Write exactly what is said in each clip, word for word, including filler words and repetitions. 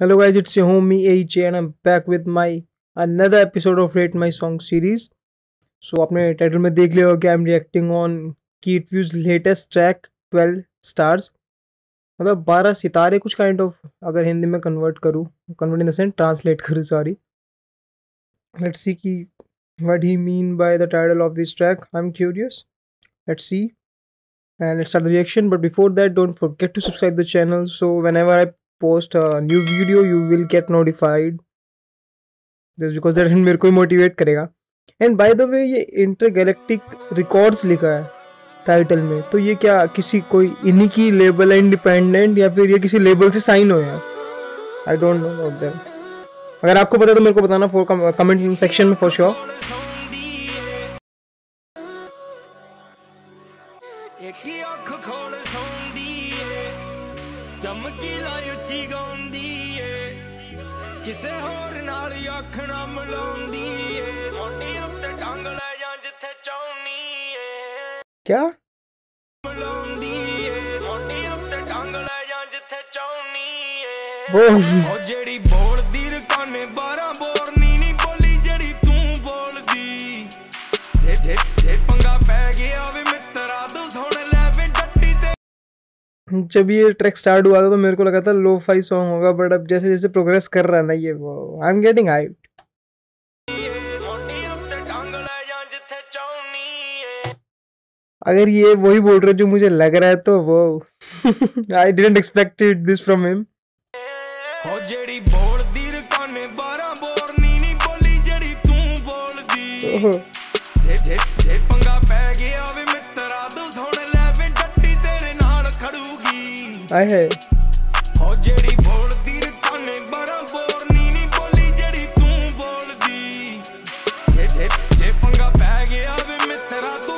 Hello guys, it's your homie AiyJay and I'm back with my another episode of Rate My Song series. So आपने title में देख लिया होगा कि I'm reacting on Keetview's latest track twelve stars. मतलब बारह सितारे कुछ kind of अगर हिंदी में convert करूँ, convert in the sense translate करूँ sorry. Let's see कि what he mean by the title of this track. I'm curious. Let's see and let's start the reaction. But before that, don't forget to subscribe the channel. So whenever I post a new video you will get notified. Just because that मेरे को motivate करेगा. And by the way ये intergalactic records लिखा है title में, तो ये क्या किसी कोई इन्हीं की label है independent या फिर ये किसी label से sign हो यार? I don't know about them. अगर आपको पता है तो मेरे को बताना for comment section में for sure. क्या जेड़ी बोल दी रकाने बारह बोर नी नी बोली जेड़ी तू बोल दी जे जे जे पंगा पै गया वे मित्रा दो सोने लेवे डट्टी ते। जब ये ट्रैक स्टार्ट हुआ था तो मेरे को लगा था लो फाई सॉन्ग होगा, बट अब जैसे जैसे प्रोग्रेस कर रहा है ना ये वो आई एम गेटिंग हाइप। अगर ये वही बोल रहा है जो मुझे लग रहा है तो वो I didn't expect this from him. हो जेडी बोल दी रकाने बारह बोर नी नी बोली जेडी तू बोल दी जे जे जे पंगा पै गया वे मित्रा दो सोने लेवे डट्टी तेरे नाल खड़ूगी आए है। हो जेडी बोल दी रकाने बारह बोर नी नी बोली जेडी तू बोल दी जे जे जे पंगा पै गया वे मित्रा तू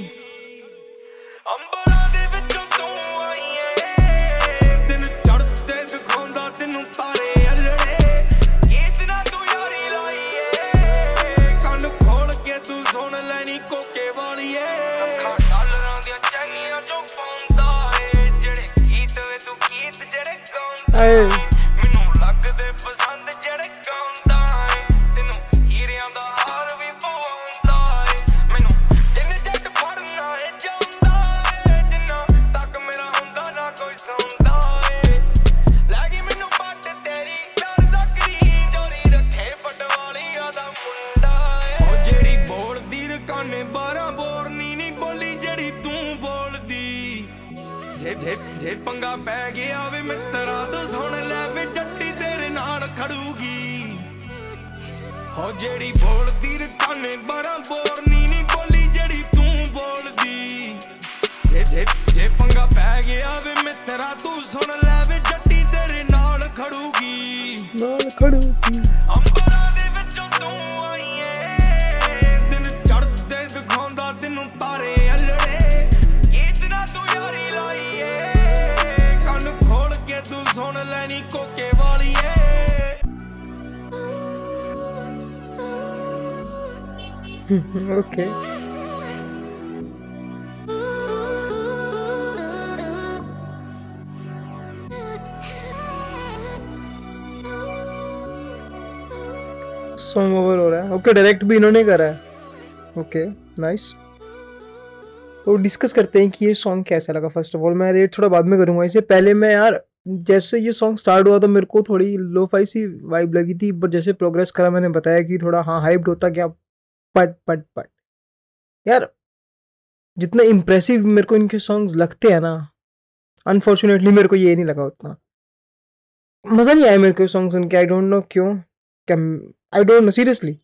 सोने जेड़ी बोल दी रकाने बारह बोर नी नी बोली जेड़ी तू बोल दी जे जे जे पंगा पै गया वे मित्रा तू सुन ले वे जट्टी तेरे नाल खड़ूगी नाल खड़ूगी अंबरा दे विचों तू आई ए दिन चढ़दे दिखांदा तेनू तारे अलड़े इतना तू यारी लाई ए कन खोल के तू सुन लेनी कोके वाली ए। ओके सॉन्ग ओवर हो रहा है। ओके okay, डायरेक्ट भी इन्होंने करा है। Okay nice. तो डिस्कस करते हैं कि ये सॉन्ग कैसा लगा। फर्स्ट ऑफ ऑल मैं रेट थोड़ा बाद में करूंगा, इससे पहले मैं यार जैसे ये सॉन्ग स्टार्ट हुआ तो मेरे को थोड़ी लो फाई सी वाइब लगी थी, बट जैसे प्रोग्रेस करा मैंने बताया कि थोड़ा हाँ हाइप्ड होता क्या पट पट पट यार। जितना इम्प्रेसिव मेरे को इनके सॉन्ग्स लगते हैं ना, अनफॉर्चुनेटली मेरे को ये नहीं लगा। उतना मज़ा नहीं आया मेरे को सॉन्ग सुन के। आई डोंट नो क्यों, क्या आई डोंट नो सीरियसली।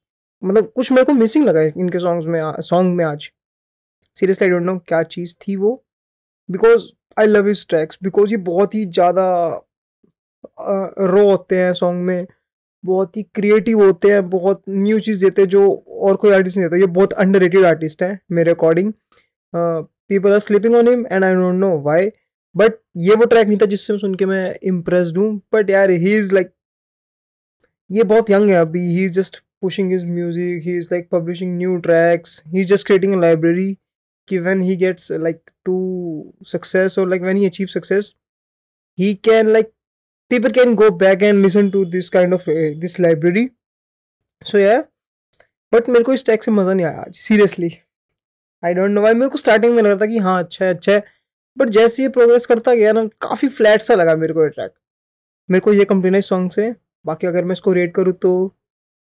मतलब कुछ मेरे को मिसिंग लगा इनके सॉन्ग्स में सॉन्ग में आज। सीरियसली आई डोंट नो क्या चीज़ थी वो। Because I love his tracks, because ये बहुत ही ज़्यादा रो होते हैं सॉन्ग में, बहुत ही क्रिएटिव होते हैं, बहुत न्यू चीज़ देते हैं जो और कोई आर्टिस्ट नहीं देता। ये बहुत अंडररेटेड आर्टिस्ट है मेरे according. People are sleeping on him and I don't know why, but ये वो ट्रैक नहीं था जिससे सुन के मैं इम्प्रेस्ड हूँ। बट यार ही इज़ लाइक ये बहुत यंग है अभी, he is just pushing his music, he is like publishing new tracks, he is just creating a library कि when he gets like to success और like when he achieve success he can like people can go back and listen to this kind of uh, this library. So yeah, but मेरे को इस tag से मज़ा नहीं आया आज, seriously I don't know why. मेरे को स्टार्टिंग में लग रहा था कि हाँ अच्छा है अच्छा है, बट जैसे ये प्रोग्रेस करता गया ना काफ़ी फ्लैट सा लगा मेरे को ये ट्रैक। मेरे को ये कंप्लीनाइज सॉन्ग से, बाकी अगर मैं इसको रेट करूँ तो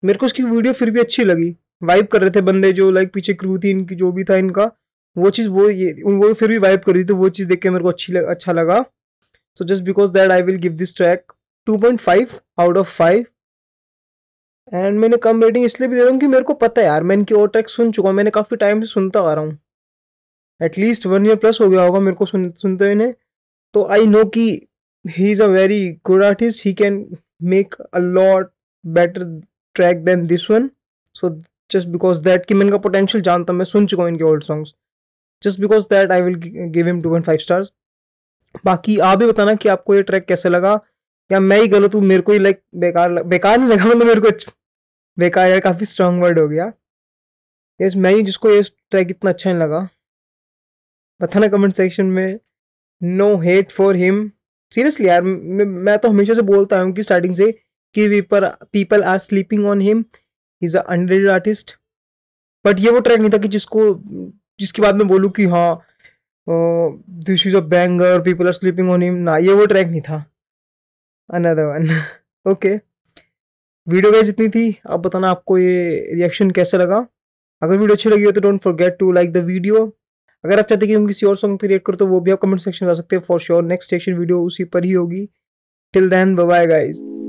मेरे को इसकी वीडियो फिर भी अच्छी लगी। वाइब कर रहे थे बंदे जो लाइक पीछे क्रू थी इनकी, जो भी था इनका वो चीज़ वो ये वो फिर भी वाइब कर रही थी, वो चीज़ देख के मेरे को अच्छी लग, अच्छा लगा। So just because that I will give this track two point five out of five. And मैंने कम रेटिंग इसलिए भी दे रहा हूँ कि मेरे को पता है यार, मैं इनकी और ट्रैक सुन चुका हूँ, मैंने काफ़ी टाइम से सुनता आ रहा हूँ, एटलीस्ट वन ईयर प्लस हो गया होगा मेरे को सुन सुनते हुए। तो आई नो कि he is a very good artist, he can make a lot better track than this one. So just because that कि मैं इनका पोटेंशियल जानता हूँ, मैं सुन चुका हूँ इनके old songs, just because that I will give him two point five stars. बाकी आप भी बताना कि आपको ये ट्रैक कैसे लगा, या मैं ही गलत हूँ, मेरे को ही लाइक बेकार बेकार नहीं लगा, मतलब मेरे को बेकार यार काफ़ी स्ट्रांग वर्ड हो गया। यस, मैं ही जिसको ये ट्रैक इतना अच्छा नहीं लगा, बताना कमेंट सेक्शन में। No hate for him, seriously यार, मैं तो हमेशा से बोलता हूँ कि स्टार्टिंग से कि people people are sleeping on him, is a underrated artist. But ये वो ट्रैक नहीं था कि जिसको जिसके बाद में बोलूँ कि हाँ this is a banger, people are sleeping on him, ना ये वो ट्रैक नहीं था। Another one. Okay, video guys इतनी थी, आप बताना आपको ये रिएक्शन कैसे लगा। अगर वीडियो अच्छी लगी हो तो don't forget to like the video. अगर आप चाहते कि हम किसी और सॉन्ग पर रिएक्ट करो तो वो भी आप कमेंट सेक्शन में जा सकते हैं, for sure next reaction video उसी पर ही होगी। Till then bye bye guys.